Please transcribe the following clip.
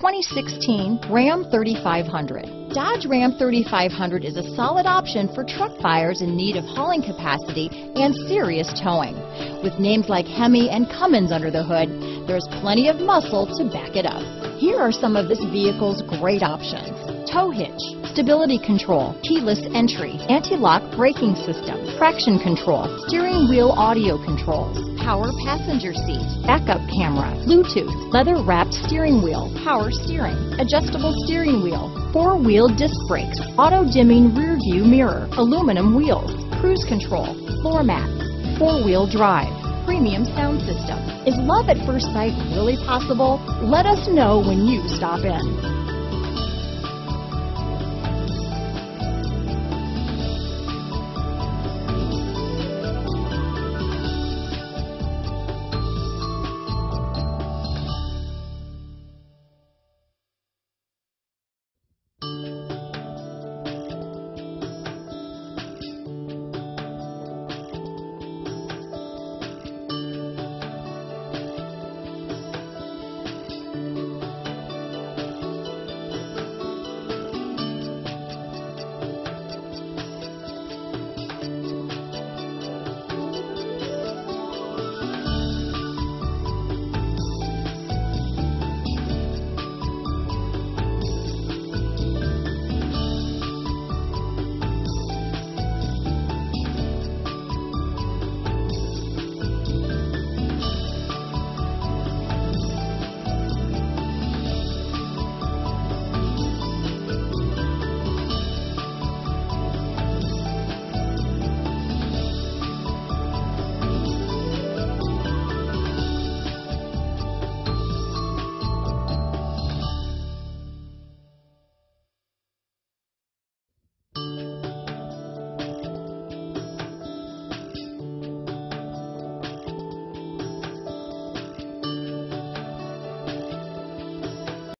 2016 Ram 3500. Dodge Ram 3500 is a solid option for truck buyers in need of hauling capacity and serious towing. With names like Hemi and Cummins under the hood, there's plenty of muscle to back it up. Here are some of this vehicle's great options: tow hitch, stability control, keyless entry, anti-lock braking system, traction control, steering wheel audio controls, power passenger seat, backup camera, Bluetooth, leather-wrapped steering wheel, power steering, adjustable steering wheel, four-wheel disc brakes, auto-dimming rear-view mirror, aluminum wheels, cruise control, floor mats, four-wheel drive, premium sound system. Is love at first sight really possible? Let us know when you stop in.